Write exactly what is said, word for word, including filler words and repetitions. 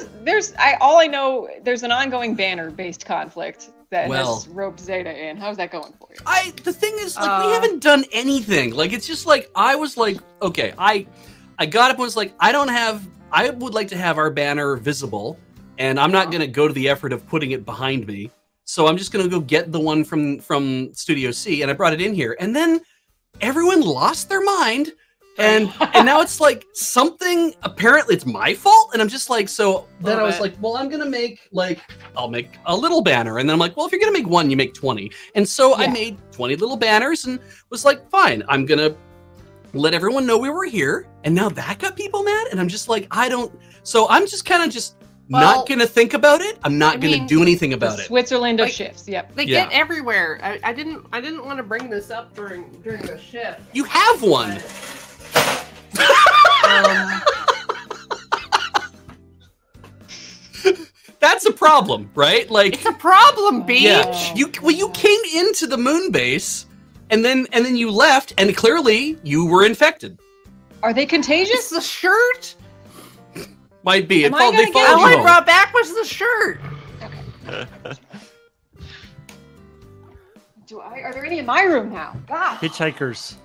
was there's I all I know there's an ongoing banner-based conflict that well, has roped Zeta in. How's that going for you? I the thing is like uh, we haven't done anything. Like it's just like I was like okay I I got up and was like I don't have I would like to have our banner visible, and I'm not uh, gonna go to the effort of putting it behind me. So I'm just gonna go get the one from from Studio C, and I brought it in here, and then everyone lost their mind. And and now it's like something, apparently it's my fault. And I'm just like, so then I was like, well, I'm going to make like, I'll make a little banner. And then I'm like, well, if you're going to make one, you make twenty. And so yeah. I made twenty little banners and was like, fine, I'm going to let everyone know we were here. And now that got people mad. And I'm just like, I don't. So I'm just kind of just well, not going to think about it. I'm not going to do anything about it. Switzerland of like, shifts. Yep. They yeah. get everywhere. I, I didn't I didn't want to bring this up during, during the shift. You have one. But... um, that's a problem, right? Like it's a problem, Beach. Yeah. You well, you came into the moon base, and then and then you left, and clearly you were infected. Are they contagious? The shirt might be. It fall, they fall all I brought back was the shirt. Okay. Do I? Are there any in my room now? God. Hitchhikers.